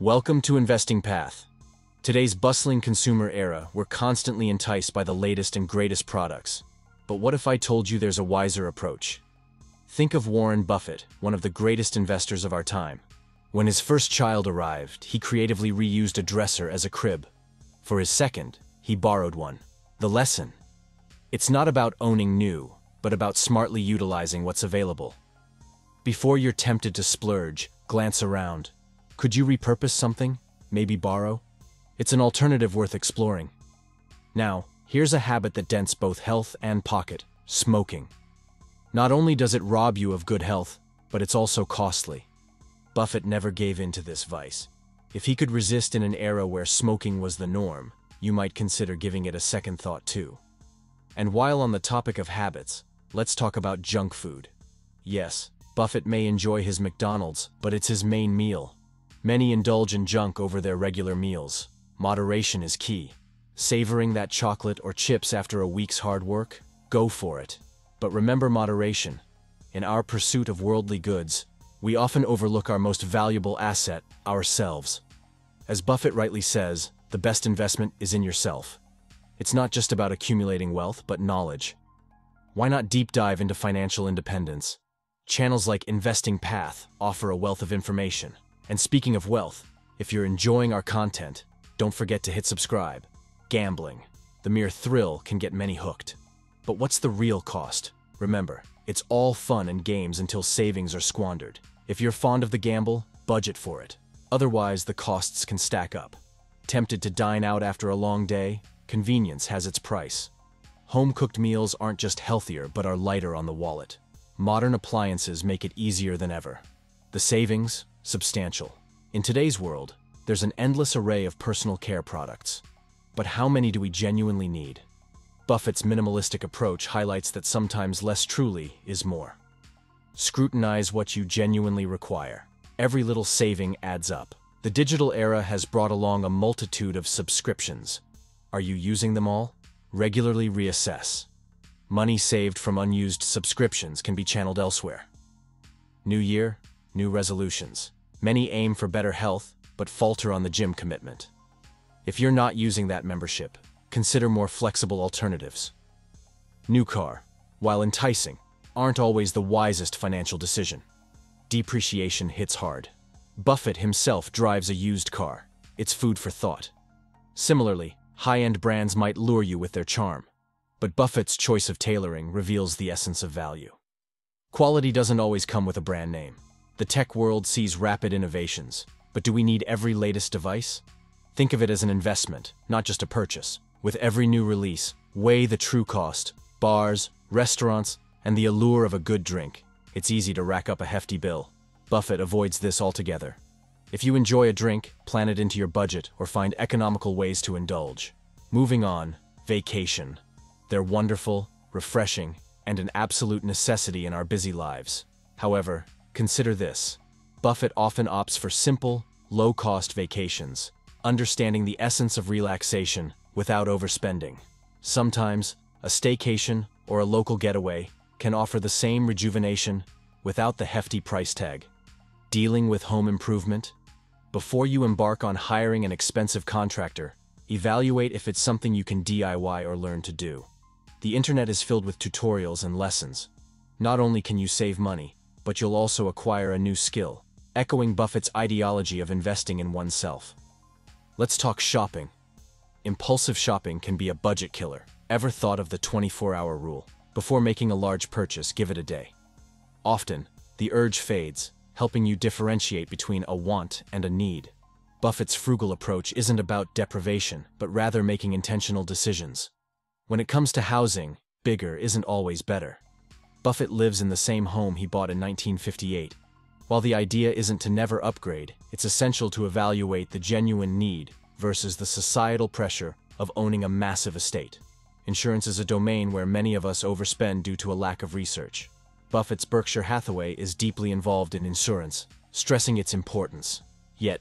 Welcome to Investing Path. Today's bustling consumer era, we're constantly enticed by the latest and greatest products. But what if I told you there's a wiser approach? Think of Warren Buffett, one of the greatest investors of our time. When his first child arrived, he creatively reused a dresser as a crib. For his second, he borrowed one. The lesson? It's not about owning new, but about smartly utilizing what's available. Before you're tempted to splurge, glance around. Could you repurpose something? Maybe borrow? It's an alternative worth exploring. Now, here's a habit that dents both health and pocket: smoking. Not only does it rob you of good health, but it's also costly. Buffett never gave in to this vice. If he could resist in an era where smoking was the norm, you might consider giving it a second thought too. And while on the topic of habits, let's talk about junk food. Yes, Buffett may enjoy his McDonald's, but it's his main meal. Many indulge in junk over their regular meals. Moderation is key. Savoring that chocolate or chips after a week's hard work? Go for it. But remember moderation. In our pursuit of worldly goods, we often overlook our most valuable asset, ourselves. As Buffett rightly says, the best investment is in yourself. It's not just about accumulating wealth, but knowledge. Why not deep dive into financial independence? Channels like Investing Path offer a wealth of information. And speaking of wealth, if you're enjoying our content, don't forget to hit subscribe. Gambling, the mere thrill can get many hooked. But what's the real cost? Remember, it's all fun and games until savings are squandered. If you're fond of the gamble, budget for it. Otherwise, the costs can stack up. Tempted to dine out after a long day? Convenience has its price. Home-cooked meals aren't just healthier, but are lighter on the wallet. Modern appliances make it easier than ever. The savings? Substantial. In today's world, there's an endless array of personal care products. But how many do we genuinely need? Buffett's minimalistic approach highlights that sometimes less truly is more. Scrutinize what you genuinely require. Every little saving adds up. The digital era has brought along a multitude of subscriptions. Are you using them all? Regularly reassess. Money saved from unused subscriptions can be channeled elsewhere. New year, new resolutions. Many aim for better health, but falter on the gym commitment. If you're not using that membership, consider more flexible alternatives. New car, while enticing, aren't always the wisest financial decision. Depreciation hits hard. Buffett himself drives a used car. It's food for thought. Similarly, high-end brands might lure you with their charm, but Buffett's choice of tailoring reveals the essence of value. Quality doesn't always come with a brand name. The tech world sees rapid innovations, but do we need every latest device? Think of it as an investment, not just a purchase. With every new release, weigh the true cost, bars, restaurants, and the allure of a good drink. It's easy to rack up a hefty bill. Buffett avoids this altogether. If you enjoy a drink, plan it into your budget or find economical ways to indulge. Moving on, vacation. They're wonderful, refreshing, and an absolute necessity in our busy lives. However, consider this. Buffett often opts for simple, low-cost vacations, understanding the essence of relaxation without overspending. Sometimes, a staycation or a local getaway can offer the same rejuvenation without the hefty price tag. Dealing with home improvement? Before you embark on hiring an expensive contractor, evaluate if it's something you can DIY or learn to do. The internet is filled with tutorials and lessons. Not only can you save money, but you'll also acquire a new skill, echoing Buffett's ideology of investing in oneself. Let's talk shopping. Impulsive shopping can be a budget killer. Ever thought of the 24-hour rule? Before making a large purchase, give it a day. Often, the urge fades, helping you differentiate between a want and a need. Buffett's frugal approach isn't about deprivation, but rather making intentional decisions. When it comes to housing, bigger isn't always better. Buffett lives in the same home he bought in 1958. While the idea isn't to never upgrade, it's essential to evaluate the genuine need versus the societal pressure of owning a massive estate. Insurance is a domain where many of us overspend due to a lack of research. Buffett's Berkshire Hathaway is deeply involved in insurance, stressing its importance. Yet,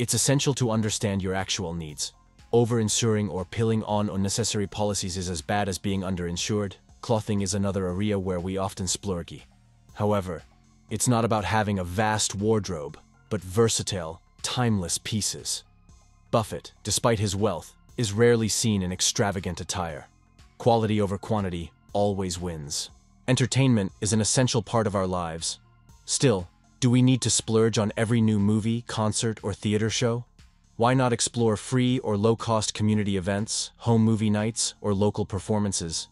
it's essential to understand your actual needs. Over-insuring or piling on unnecessary policies is as bad as being underinsured. Clothing is another area where we often splurge. However, it's not about having a vast wardrobe, but versatile, timeless pieces. Buffett, despite his wealth, is rarely seen in extravagant attire. Quality over quantity always wins. Entertainment is an essential part of our lives. Still, do we need to splurge on every new movie, concert, or theater show? Why not explore free or low-cost community events, home movie nights, or local performances?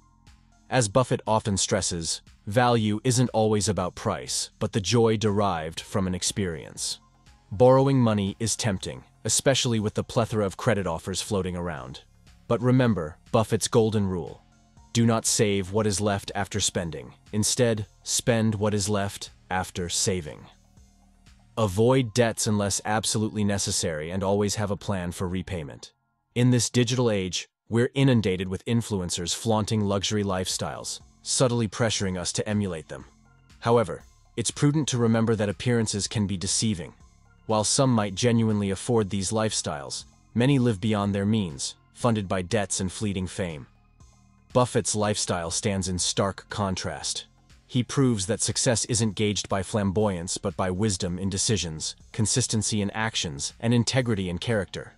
As Buffett often stresses, value isn't always about price, but the joy derived from an experience. Borrowing money is tempting, especially with the plethora of credit offers floating around. But remember Buffett's golden rule. Do not save what is left after spending. Instead, spend what is left after saving. Avoid debts unless absolutely necessary and always have a plan for repayment. In this digital age, we're inundated with influencers flaunting luxury lifestyles, subtly pressuring us to emulate them. However, it's prudent to remember that appearances can be deceiving. While some might genuinely afford these lifestyles, many live beyond their means, funded by debts and fleeting fame. Buffett's lifestyle stands in stark contrast. He proves that success isn't gauged by flamboyance but by wisdom in decisions, consistency in actions, and integrity in character.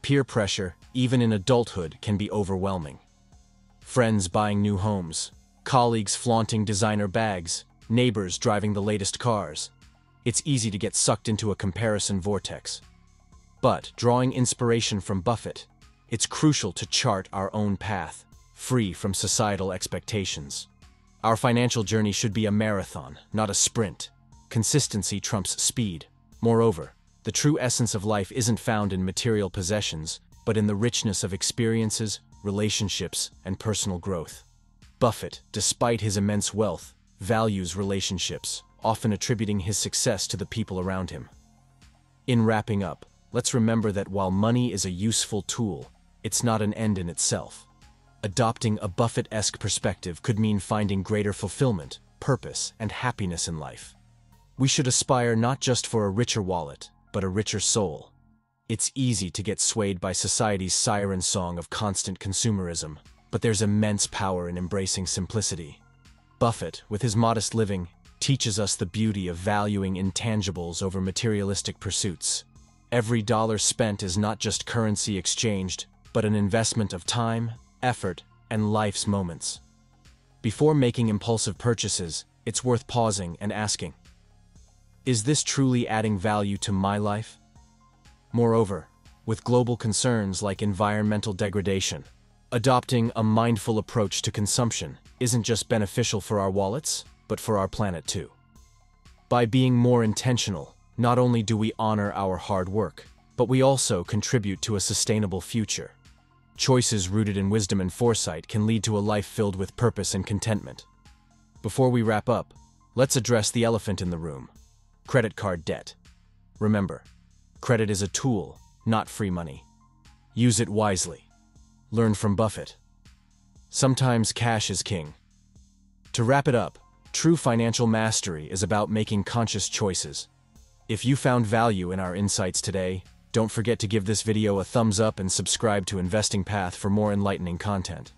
Peer pressure, even in adulthood, can be overwhelming. Friends buying new homes, colleagues flaunting designer bags, neighbors driving the latest cars. It's easy to get sucked into a comparison vortex. But drawing inspiration from Buffett, it's crucial to chart our own path, free from societal expectations. Our financial journey should be a marathon, not a sprint. Consistency trumps speed. Moreover, the true essence of life isn't found in material possessions, but in the richness of experiences, relationships, and personal growth. Buffett, despite his immense wealth, values relationships, often attributing his success to the people around him. In wrapping up, let's remember that while money is a useful tool, it's not an end in itself. Adopting a Buffett-esque perspective could mean finding greater fulfillment, purpose, and happiness in life. We should aspire not just for a richer wallet, but a richer soul. It's easy to get swayed by society's siren song of constant consumerism, but there's immense power in embracing simplicity. Buffett, with his modest living, teaches us the beauty of valuing intangibles over materialistic pursuits. Every dollar spent is not just currency exchanged, but an investment of time, effort, and life's moments. Before making impulsive purchases, it's worth pausing and asking, is this truly adding value to my life? Moreover, with global concerns like environmental degradation, adopting a mindful approach to consumption isn't just beneficial for our wallets, but for our planet too. By being more intentional, not only do we honor our hard work, but we also contribute to a sustainable future. Choices rooted in wisdom and foresight can lead to a life filled with purpose and contentment. Before we wrap up, let's address the elephant in the room: credit card debt. Remember, credit is a tool, not free money. Use it wisely. Learn from Buffett. Sometimes cash is king. To wrap it up, true financial mastery is about making conscious choices. If you found value in our insights today, don't forget to give this video a thumbs up and subscribe to Investing Path for more enlightening content.